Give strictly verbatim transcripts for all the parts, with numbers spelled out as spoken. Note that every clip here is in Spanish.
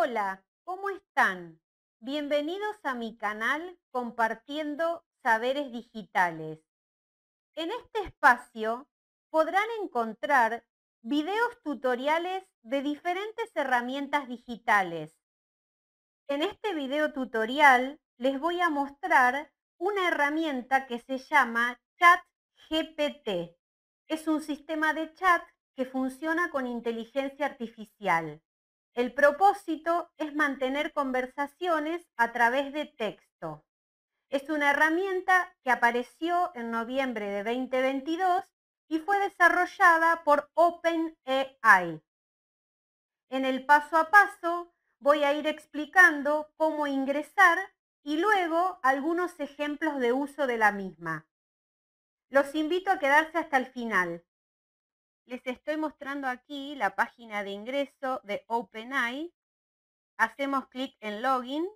Hola, ¿cómo están? Bienvenidos a mi canal Compartiendo Saberes Digitales. En este espacio podrán encontrar videos tutoriales de diferentes herramientas digitales. En este video tutorial les voy a mostrar una herramienta que se llama ChatGPT. Es un sistema de chat que funciona con inteligencia artificial. El propósito es mantener conversaciones a través de texto. Es una herramienta que apareció en noviembre de veinte veintidós y fue desarrollada por OpenAI. En el paso a paso voy a ir explicando cómo ingresar y luego algunos ejemplos de uso de la misma. Los invito a quedarse hasta el final. Les estoy mostrando aquí la página de ingreso de OpenAI. Hacemos clic en Login.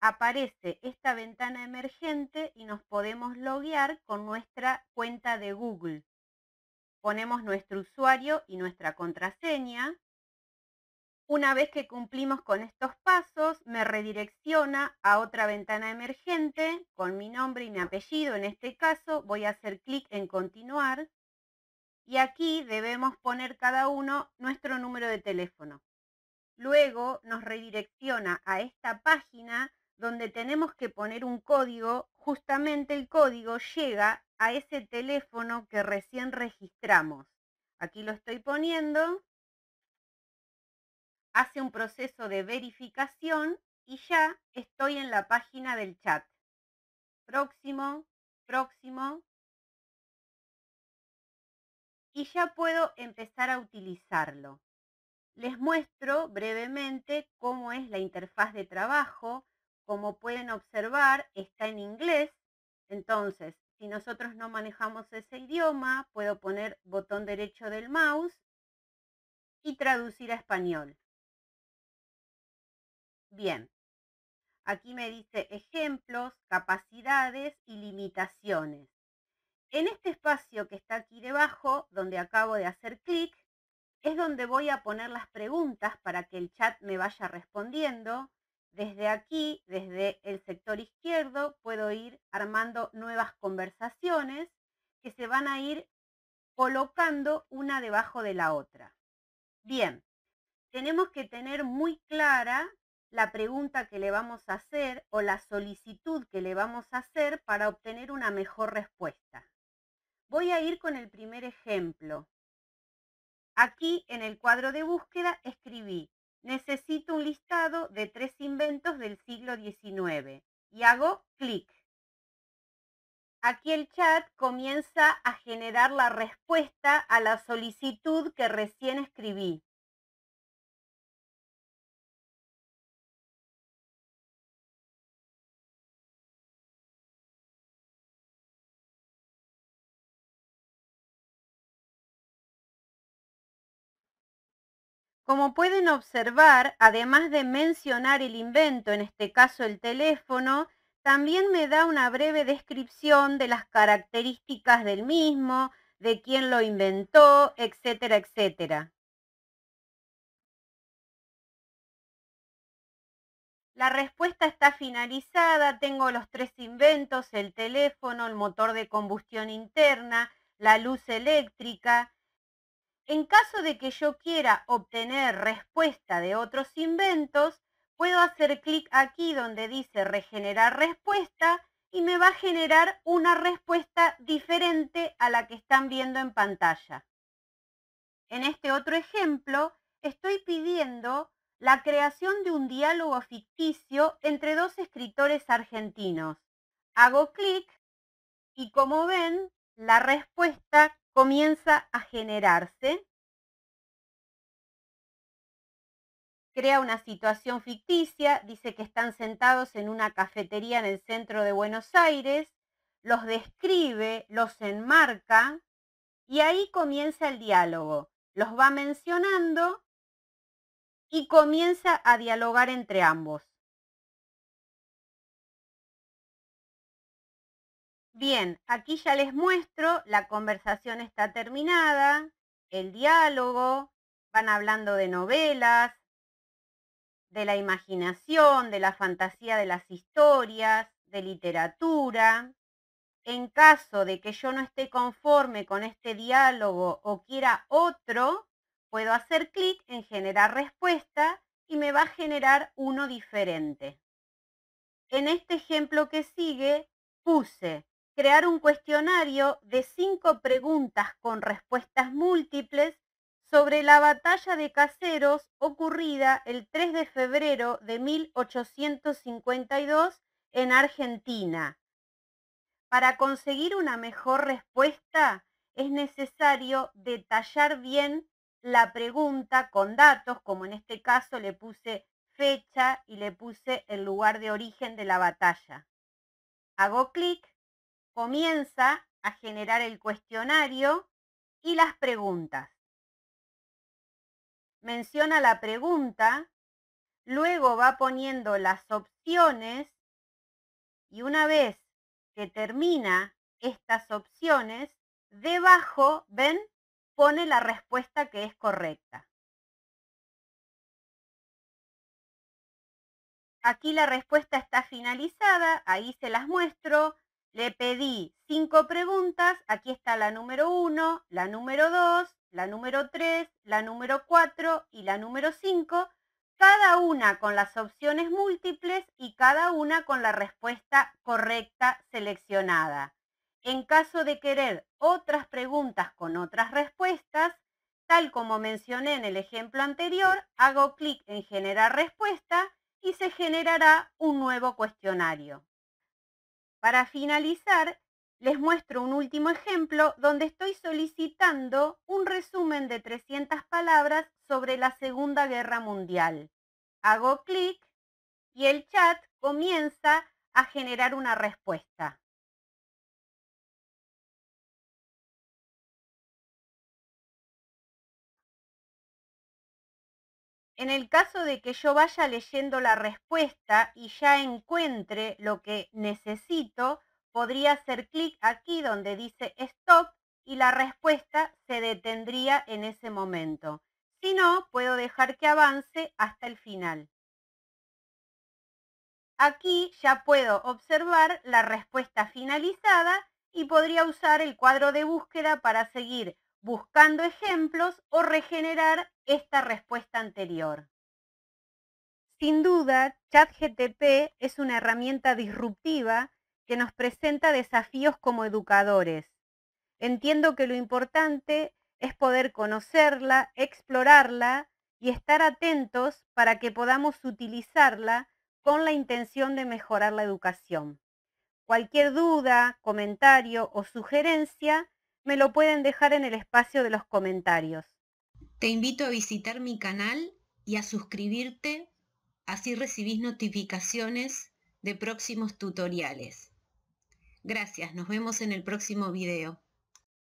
Aparece esta ventana emergente y nos podemos loguear con nuestra cuenta de Google. Ponemos nuestro usuario y nuestra contraseña. Una vez que cumplimos con estos pasos, me redirecciona a otra ventana emergente con mi nombre y mi apellido. En este caso, voy a hacer clic en Continuar. Y aquí debemos poner cada uno nuestro número de teléfono. Luego nos redirecciona a esta página donde tenemos que poner un código. Justamente el código llega a ese teléfono que recién registramos. Aquí lo estoy poniendo. Hace un proceso de verificación y ya estoy en la página del chat. Próximo, próximo. Y ya puedo empezar a utilizarlo. Les muestro brevemente cómo es la interfaz de trabajo. Como pueden observar, está en inglés. Entonces, si nosotros no manejamos ese idioma, puedo poner botón derecho del mouse y traducir a español. Bien. Aquí me dice ejemplos, capacidades y limitaciones. En este espacio que está aquí debajo, donde acabo de hacer clic, es donde voy a poner las preguntas para que el chat me vaya respondiendo. Desde aquí, desde el sector izquierdo, puedo ir armando nuevas conversaciones que se van a ir colocando una debajo de la otra. Bien, tenemos que tener muy clara la pregunta que le vamos a hacer o la solicitud que le vamos a hacer para obtener una mejor respuesta. Voy a ir con el primer ejemplo. Aquí en el cuadro de búsqueda escribí, necesito un listado de tres inventos del siglo diecinueve y hago clic. Aquí el chat comienza a generar la respuesta a la solicitud que recién escribí. Como pueden observar, además de mencionar el invento, en este caso el teléfono, también me da una breve descripción de las características del mismo, de quién lo inventó, etcétera, etcétera. La respuesta está finalizada, tengo los tres inventos, el teléfono, el motor de combustión interna, la luz eléctrica. En caso de que yo quiera obtener respuesta de otros inventos, puedo hacer clic aquí donde dice regenerar respuesta y me va a generar una respuesta diferente a la que están viendo en pantalla. En este otro ejemplo, estoy pidiendo la creación de un diálogo ficticio entre dos escritores argentinos. Hago clic y como ven, la respuesta comienza a generarse, crea una situación ficticia, dice que están sentados en una cafetería en el centro de Buenos Aires, los describe, los enmarca y ahí comienza el diálogo. Los va mencionando y comienza a dialogar entre ambos. Bien, aquí ya les muestro, la conversación está terminada, el diálogo, van hablando de novelas, de la imaginación, de la fantasía de las historias, de literatura. En caso de que yo no esté conforme con este diálogo o quiera otro, puedo hacer clic en generar respuesta y me va a generar uno diferente. En este ejemplo que sigue, puse crear un cuestionario de cinco preguntas con respuestas múltiples sobre la batalla de Caseros ocurrida el tres de febrero de mil ochocientos cincuenta y dos en Argentina. Para conseguir una mejor respuesta es necesario detallar bien la pregunta con datos, como en este caso le puse fecha y le puse el lugar de origen de la batalla. Hago clic, comienza a generar el cuestionario y las preguntas. Menciona la pregunta, luego va poniendo las opciones y una vez que termina estas opciones, debajo, ven, pone la respuesta que es correcta. Aquí la respuesta está finalizada, ahí se las muestro. Le pedí cinco preguntas, aquí está la número uno, la número dos, la número tres, la número cuatro y la número cinco, cada una con las opciones múltiples y cada una con la respuesta correcta seleccionada. En caso de querer otras preguntas con otras respuestas, tal como mencioné en el ejemplo anterior, hago clic en generar respuesta y se generará un nuevo cuestionario. Para finalizar, les muestro un último ejemplo donde estoy solicitando un resumen de trescientas palabras sobre la Segunda Guerra Mundial. Hago clic y el chat comienza a generar una respuesta. En el caso de que yo vaya leyendo la respuesta y ya encuentre lo que necesito, podría hacer clic aquí donde dice Stop y la respuesta se detendría en ese momento. Si no, puedo dejar que avance hasta el final. Aquí ya puedo observar la respuesta finalizada y podría usar el cuadro de búsqueda para seguir buscando ejemplos o regenerar esta respuesta anterior. Sin duda, ChatGPT es una herramienta disruptiva que nos presenta desafíos como educadores. Entiendo que lo importante es poder conocerla, explorarla y estar atentos para que podamos utilizarla con la intención de mejorar la educación. Cualquier duda, comentario o sugerencia me lo pueden dejar en el espacio de los comentarios. Te invito a visitar mi canal y a suscribirte, así recibís notificaciones de próximos tutoriales. Gracias, nos vemos en el próximo video.